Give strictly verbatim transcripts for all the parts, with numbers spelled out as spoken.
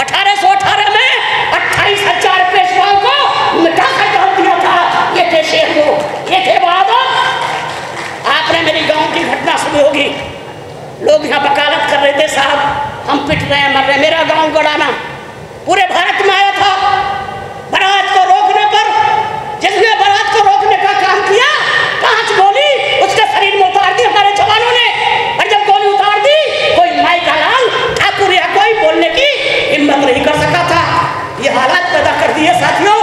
अठारह सौ अठारह में अट्ठाईस हजार पेशवाओं को मिटाकर डाल दिया था। ये थे शेर को, ये थे बहादुर। आपने मेरे गांव की घटना सुनी होगी, लोग यहाँ वकालत कर रहे थे, साहब हम पिट रहे हैं, मर रहे हैं। मेरा गांव गड़ाना पूरे भारत में आया था बारात को रोकने पर। जिसने बारात को रोकने का काम किया, पांच गोली उसके शरीर में उतार दी हमारे जवानों ने। और जब गोली उतार दी, कोई माई का लाल ठाकुर या कोई बोलने की हिम्मत नहीं कर सका था। ये हालात पैदा कर दिए साथियों।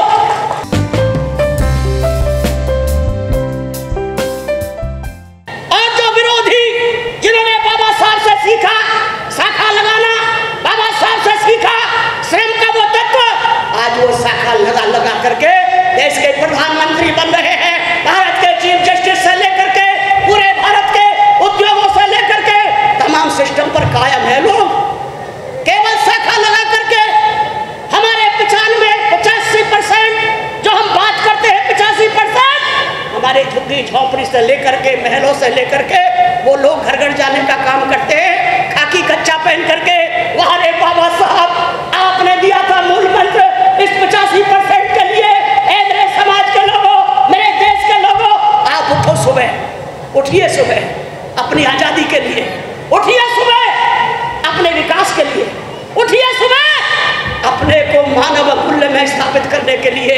सीखा शाखा लगाना, बाबा साहब से सीखा श्रम का वो तत्व, आज वो शाखा लगा लगा करके देश के प्रधानमंत्री बन रहे हैं। भारत के चीफ जस्टिस से लेकर के पूरे भारत के उद्योगों से लेकर के तमाम सिस्टम पर कायम है लोग। केवल शाखा लगा करके हमारे पचानवे पचासी परसेंट जो हम बात करते हैं, पचासी परसेंट हमारे झुग्गी झोंपड़ी से लेकर के महलों से लेकर के वो लोग घर घर जाने का काम करते हैं, खाकी कच्चा पहन करके। वहाँ रे बाबा साहब, आपने दिया था मूल मंत्र इस पचासी परसेंट के लिए। ऐ मेरे समाज के लोगों, मेरे देश के लोगों, आप उठो सुबह, उठिए सुबह अपनी आजादी के लिए, उठिए सुबह अपने विकास के लिए, उठिए सुबह अपने को मानव मूल्य में स्थापित करने के लिए।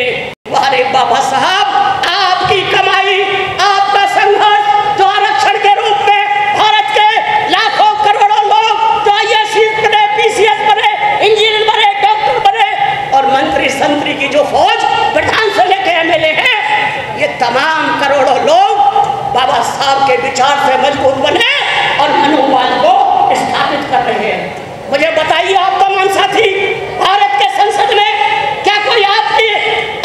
वहाँ रे बाबा साहब, आपकी कमाई, आपका संघर्ष जो आरक्षण के रूप में भारत के लाखों करोड़ों लोग जो आई ए एस बने, पी सी एस बने, इंजीनियर बने, डॉक्टर बने, और मंत्री संतरी की जो फौज प्रधान से लेके एम एल ए है, ये तमाम करोड़ों लोग बाबा साहब के विचार से मजबूत बने और मनोवाद को स्थापित कर रहे हैं। मुझे बताइए आप तमाम साथी, भारत के संसद में क्या कोई आपकी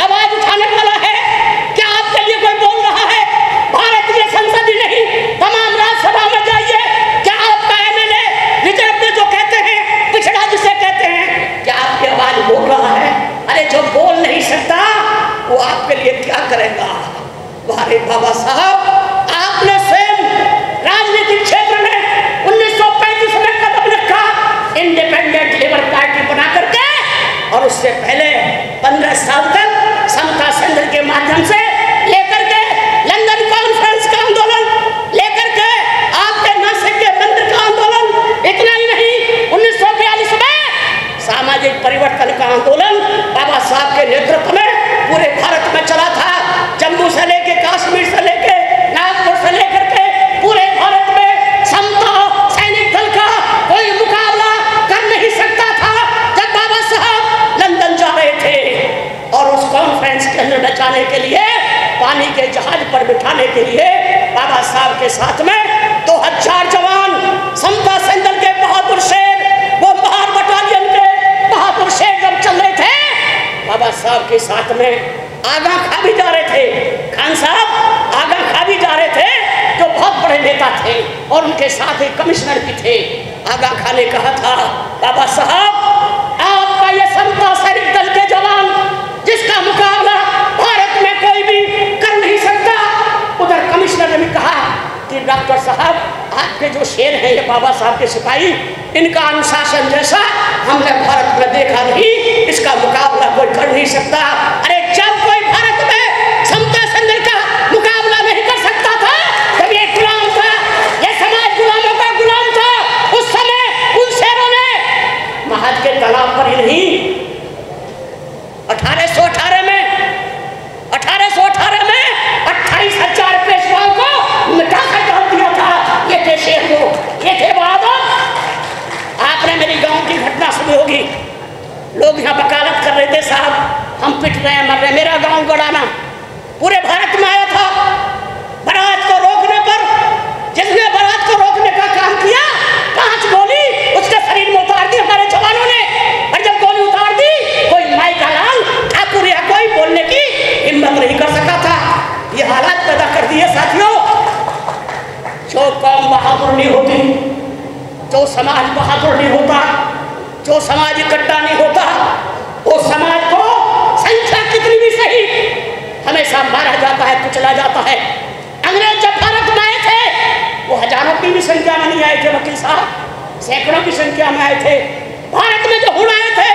आवाज उठाने वाला है? बोल रहा है? भारत की संसद ही नहीं, तमाम राज्यसभा में जाइए, क्या आपका एम एल ए रिजर्व जो कहते हैं, पिछड़ा जिसे कहते हैं, क्या आपकी आवाज बोल रहा है? अरे जो बोल नहीं सकता वो आपके लिए क्या करेगा? वारे बाबा साहब, आपने स्वयं राजनीतिक क्षेत्र में उन्नीस सौ पैंतीस में कदम रखा, इंडिपेंडेंट लेबर पार्टी बना करके। और उससे पहले पंद्रह साल तक समता संघ के माध्यम से लेकर के लंदन कॉन्फ्रेंस का आंदोलन, लेकर के आपके नासिक के बंद का आंदोलन, इतना ही नहीं उन्नीस सौ बयालीस में सामाजिक परिवर्तन का आंदोलन बाबा साहब के नेतृत्व में पूरे भारत में चला था। जम्मू से लेके कश्मीर से लेके नागपुर से लेकर के पूरे भारत में समता सैनिक दल का कोई मुकाबला कर नहीं सकता था। जब बाबा साहब लंदन जा रहे थे और उस कॉन्फ्रेंस के अंदर बचाने के लिए पानी के जहाज पर बिठाने के लिए बाबा साहब के साथ में दो हजार जवान समता सैनिक दल के बहादुर शेर, वो बाहर बटालियन के बहादुर शेर जब चल रहे थे, बाबा साहब के साथ में आगा खां भी जा रहे थे। खान साहब आगा खां भी जा रहे थे जो बहुत बड़े नेता थे और उनके साथ एक कमिश्नर भी थे। आगा खां ने कहा था, बाबा साहब आपका ये समता सैनिक दल के जवान जिसका मुकाबला भारत में कोई भी कर नहीं सकता। उधर कमिश्नर ने भी कहा कि डॉक्टर साहब आपके जो शेर हैं ये बाबा साहब के सिपाही, इनका अनुशासन जैसा हमने भारत में देखा नहीं, इसका मुकाबला कोई कर नहीं सकता। अरे जब कोई भारत में समता संघर्ष का मुकाबला नहीं कर सकता था, जब ये गुलाम था, ये समाज गुलामों का गुलाम था, उस समय उन शेरों ने महाज के तालाब पर ही नहीं, अठारह सौ अठारह में अठारह सौ अठारह में अट्ठाईस हजार पेशवाओं को मिटाकर डाल दिया था। ये थे शेर को, ये थे बहादुर। आपने मेरे गांव की घटना सुनी होगी, लोग यहाँ वकालत कर रहे थे, साहब हम पिट रहे हैं, मर रहे हैं। मेरा गांव गड़ाना पूरे भारत में आया था बारात को रोकने पर। जिसने बारात को रोकने का काम किया, पांच गोली उसके शरीर में उतार दी हमारे जवानों ने। और जब गोली उतार दी, कोई माई का लाल ठाकुर या कोई बोलने की हिम्मत नहीं कर सका था। ये हालात पैदा कर दिए साथियों। जो कौम बहादुर नहीं होती, जो समाज बहादुर नहीं होता, जो समाज इकट्ठा नहीं होता, वो समाज को संख्या कितनी भी सही हमेशा मारा जाता है, कुचला जाता है। अंग्रेज जब भारत में आए थे वो हजारों की भी संख्या में नहीं आए थे, वकील साहब सैकड़ों की संख्या में आए थे। भारत में जो हुण आए थे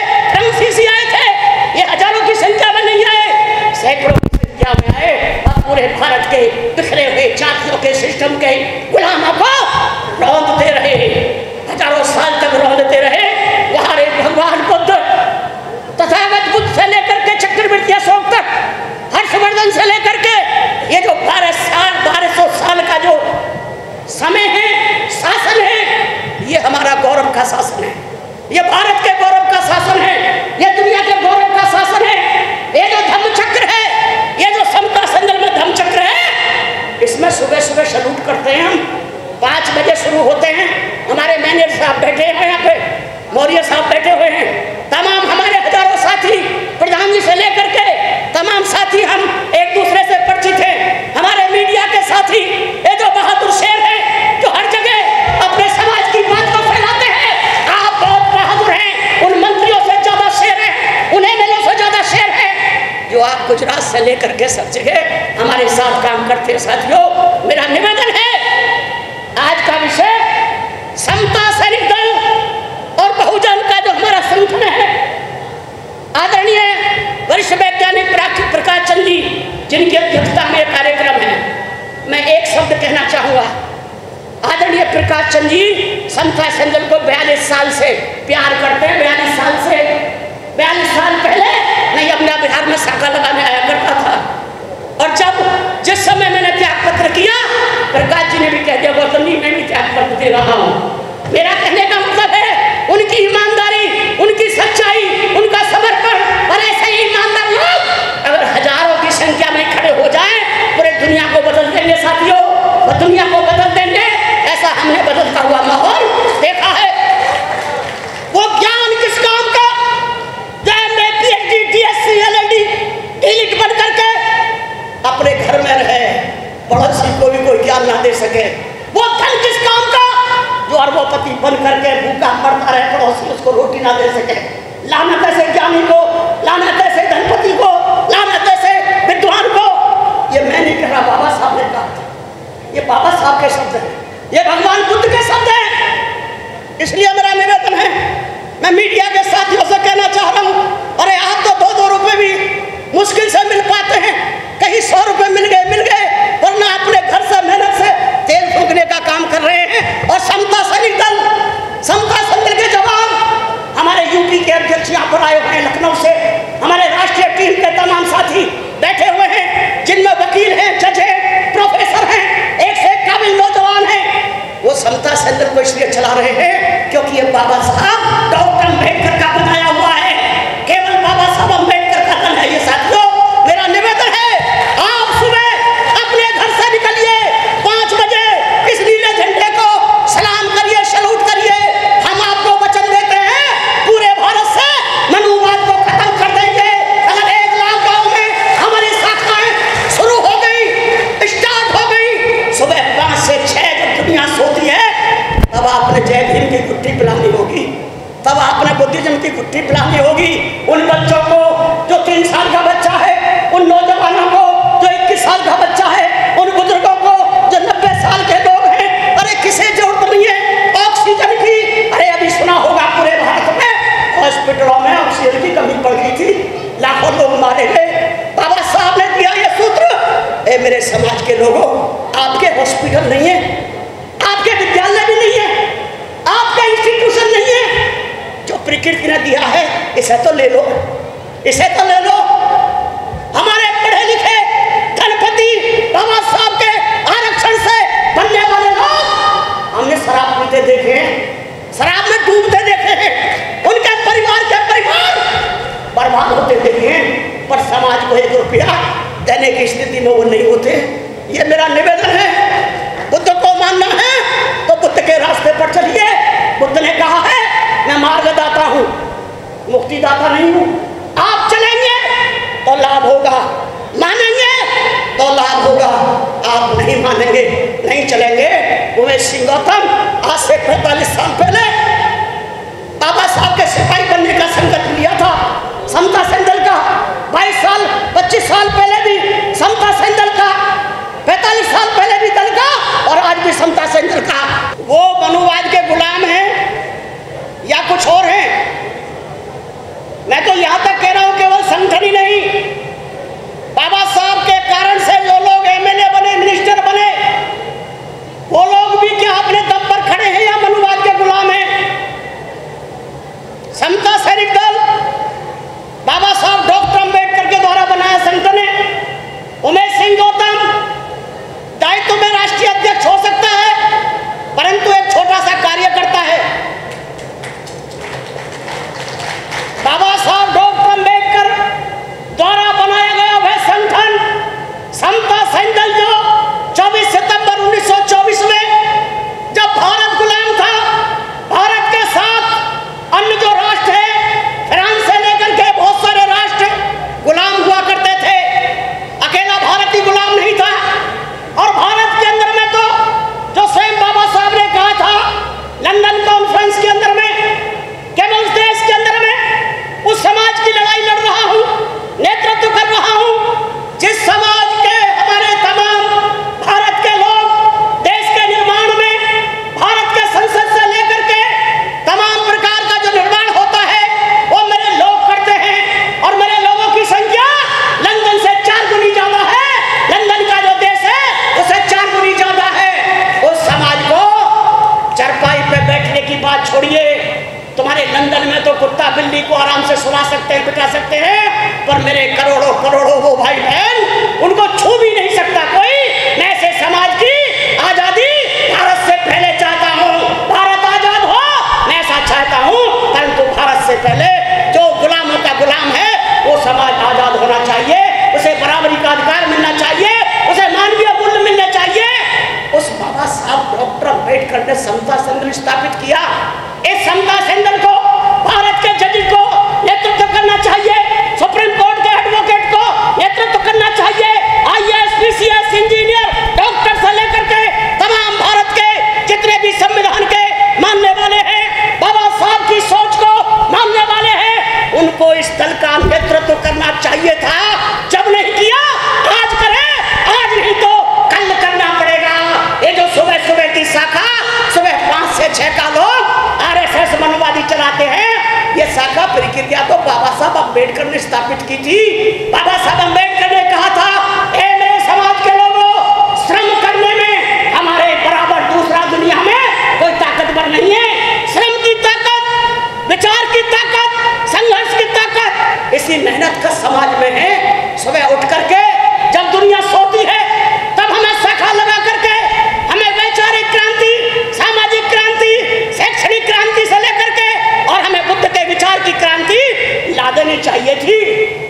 जिसमें सुबह सुबह सलूट करते हैं हम, पाँच बजे शुरू होते हैं। हमारे मैनेजर साहब बैठे हैं यहाँ पे, मौर्य साहब बैठे हुए हैं, तमाम हमारे हजारों साथी, प्रधान जी से लेकर के तमाम साथी, हम एक दूसरे से परिचित हैं। हमारे मीडिया के साथी ये जो बहादुर शेर हैं जो हर जगह अपने समाज की बात को फैलाते हैं, आप बहुत बहादुर हैं। उन मंत्रियों से ज्यादा शेर है, उन एम एल ए से ज्यादा शेर है जो आप गुजरात से लेकर के सब जगह हमारे साथ काम करते हैं। साथियों, मेरा निवेदन है आज का विषय समता सैनिक दल और बहुजन का जो हमारा संगठन है, आदरणीय वरिष्ठ वैज्ञानिक प्रकाश चंद जी जिनकी अध्यक्षता में कार्यक्रम है, मैं एक शब्द कहना चाहूँगा। आदरणीय प्रकाश चंद जी समता सैनिक दल को बयालीस साल से प्यार करते हैं। बयालीस साल से बयालीस साल पहले मैं यमुना बिहार में शाखा लगाने आया करता था, और जब जिस समय मैंने त्याग पत्र किया, प्रकाश जी ने भी कह दिया गौतम जी मैं भी त्याग पत्र दे रहा हूँ। मेरा कहने का मतलब है उनकी ईमानदारी, उनकी सच्चाई, उनका समर्पण, और ऐसे ही ईमानदार लोग अगर हजारों की संख्या में खड़े हो जाएं, पूरे दुनिया को बदल देंगे। साथियों, वह दुनिया को बदल देंगे। ऐसा हमने बदलता हुआ माहौल देखा है। वो ज्ञान किस काम का, बनकर के अपने घर में रहे, पड़ोसी को भी कोई ज्ञान ना दे सके। वो धन किस काम का जो अरबपति बन करके भूखा मरता रहे, पड़ोसी उसको रोटी ना दे सके। लानत है ज्ञानी को, लानत है धनपति को, लानत है विद्वान को। ये मैं नहीं कह रहा, बाबा साहब ने कहा, ये बाबा साहब के शब्द हैं, ये भगवान बुद्ध के शब्द हैं। इसलिए मेरा निवेदन है, मैं मीडिया के साथियों से कहना चाह रहा हूँ, अरे आप तो दो दो रुपए भी मुश्किल से मिल पाते हैं, कहीं सौ रुपए मिल गए मिल गए वरना अपने घर से मेहनत से तेल फूकने का काम कर रहे हैं। और समता सैनिक दल, समता सैनिक के जवान हमारे यूपी के अध्यक्ष यहाँ पर आए हुए हैं लखनऊ से, हमारे राष्ट्रीय टीम के तमाम साथी बैठे हुए हैं जिनमें वकील हैं, जज हैं, प्रोफेसर हैं, एक से एक काबिल नौजवान हैं। वो समता सैनिक दल को इसलिए चला रहे हैं क्योंकि ये बाबा साहब डॉक्टर अम्बेडकर का बनाया हुआ है, केवल बाबा साहब अम्बेडकर का दल है। ये साथियों, मेरा निवेदन है आप सुबह अपने घर से निकलिए, पाँच बजे इस नीले झंडे को सलाम करिए, सलूट करिए। हम आपको वचन देते हैं पूरे भारत से मनुवाद को खत्म कर देंगे। अगर एक लाख गांव में हमारी शाखाएं शुरू हो गई, स्टार्ट हो गई, सुबह पाँच से छह जब दुनिया सोती है तब आपने जय भीम की गुट्ठी पिलानी होगी, तब आपने बुद्धिज्म की गुट्ठी पिलानी होगी। उन बच्चों को जो तीन साल का बच्चा है, उन नौजवानों को जो इक्कीस साल का बच्चा है, उन बुजुर्गों को जो नब्बे साल के लोग हैं, अरे किसे जरूरत नहीं है ऑक्सीजन की। अरे अभी सुना होगा पूरे भारत में हॉस्पिटलों में ऑक्सीजन की कमी पड़ गई थी, लाखों लोग मारे गए। बाबा साहब ने दिया ये सूत्र, ए मेरे समाज के लोगों, आपके हॉस्पिटल नहीं है, आपके विद्यालय भी नहीं है, आपका इंस्टीट्यूशन नहीं है। जो प्रकृति ने दिया है इसे तो ले लो, इसे तो ले लो। हमारे पढ़े लिखे धनपति बाबा साहब के आरक्षण से बनने वाले लोग हमने शराब पीते देखे हैं, शराब में डूबते देखे हैं, उनके परिवार के परिवार बर्बाद होते देखे हैं, पर समाज को एक रुपया देने की स्थिति में वो नहीं होते। ये मेरा निवेदन है, बुद्ध को मानना है तो बुद्ध के रास्ते पर चलिए। बुद्ध ने कहा है मैं मार्गदाता हूँ, मुक्तिदाता नहीं हूँ। आप चलेंगे तो लाभ होगा, मानेंगे तो लाभ होगा, आप नहीं मानेंगे, नहीं चलेंगे। उमेश सिंह गौतम आज से पैंतालीस साल पहले बाबा साहब के सिपाही बनने का संकल्प लिया था, समता सैनिक दल का। बाईस साल पच्चीस साल पहले भी समता सैनिक दल का, पैंतालीस साल पहले भी दल का, और आज भी समता सैनिक दल का। वो मनुवाद के गुलाम हैं या कुछ और हैं? मैं तो यहाँ तक कह रहा हूँ केवल संगठन ही नहीं, बाबा साहब के कारण से जो लोग एमएलए बने, मिनिस्टर बने, वो लोग भी क्या अपने दम पर खड़े हैं या मनुवाद के गुलाम हैं? समता सैनिक दल बाबा साहब डॉक्टर अम्बेडकर के द्वारा बनाया संगठन है। उमेश सिंह गौतम दायित्व में राष्ट्रीय अध्यक्ष हो सकता है, परंतु एक छोटा सा कार्यकर्ता है। बाबा साहब डॉक्टर अम्बेडकर द्वारा बनाया गया वह संगठन समता सैनिक दल जो चौबीस हिंदी को आराम से सुना सकते हैं, पिटा सकते हैं, पर मेरे करोड़ों करोड़ों वो भाई बहन, उनको छू भी नहीं सकता कोई। मैं ऐसे समाज की आजादी भारत से पहले चाहता हूँ, भारत आजाद हो मैं ऐसा चाहता हूँ, परंतु भारत से पहले जो गुलामों का गुलाम है वो समाज आजाद होना चाहिए, उसे बराबरी का अधिकार मिलना चाहिए, उसे मानवीय मूल्य मिलना चाहिए। उस बाबा साहब डॉक्टर अम्बेडकर ने समता संघ स्थापित किया। इस समता संघ को भारत के जज को नेतृत्व करना चाहिए, सुप्रीम कोर्ट के एडवोकेट को नेतृत्व करना चाहिए, I A S, P C S, engineer, doctor से लेकर के तमाम भारत के जितने भी संविधान के मानने वाले हैं, बाबा साहब की सोच को मानने वाले हैं, उनको इस दल का नेतृत्व करना चाहिए था। जब नहीं किया, आज करें, आज नहीं तो कल करना पड़ेगा। ये जो सुबह सुबह की शाखा, सुबह पाँच से छः का लोग आर एस एस मनवादी चलाते हैं, ये शाखा प्रक्रिया तो बाबा साहब अम्बेडकर ने स्थापित की थी। बाबा साहब अम्बेडकर ने कहा था, ए मेरे समाज के लोगों, श्रम करने में हमारे बराबर दूसरा दुनिया में कोई ताकतवर नहीं है। श्रम की ताकत, विचार की ताकत, संघर्ष की ताकत इसी मेहनत का समाज में है। सुबह उठ करके जब दुनिया सोती है तब हमें शाखा लगा करके हमें वैचारिक क्रांति, सामाजिक क्रांति, शैक्षणिक क्रांति से लेकर के और हमें बुद्ध के विचार की क्रांति लादनी चाहिए थी।